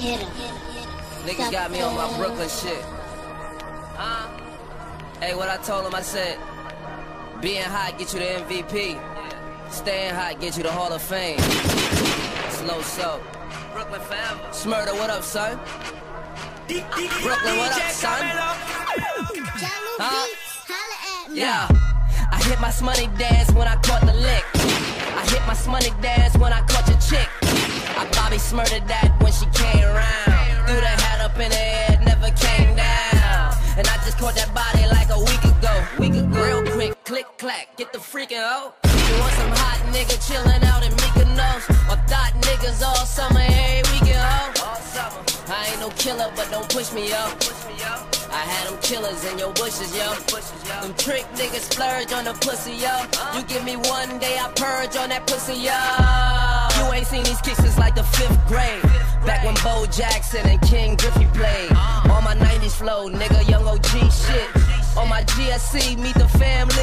Hit him. Niggas got me on my Brooklyn shit. Hey, what I told him, I said, being hot get you the MVP. Staying hot get you the Hall of Fame. Slow soap. Brooklyn forever. Smurda, what up, son? Brooklyn, what up, son? Yeah. I hit my smutty dance when I caught the lick. I hit my smutty dance when I caught your chick. I Bobby Smurda that when she came around. Threw that hat up in the air, never came down. And I just caught that body like a week ago. Real quick, click, clack, get the freaking hoe. You want some hot nigga chillin' out in Mykonos? Or thought niggas all summer, every weekend, ho? I ain't no killer, but don't push me, yo. I had them killers in your bushes, yo. Them trick niggas splurge on the pussy, yo. You give me one day, I purge on that pussy, yo. You ain't seen these kicks since like the 5th grade. Back when Bo Jackson and King Griffey played. On my 90s flow, nigga, young OG shit. On my GSC, meet the family.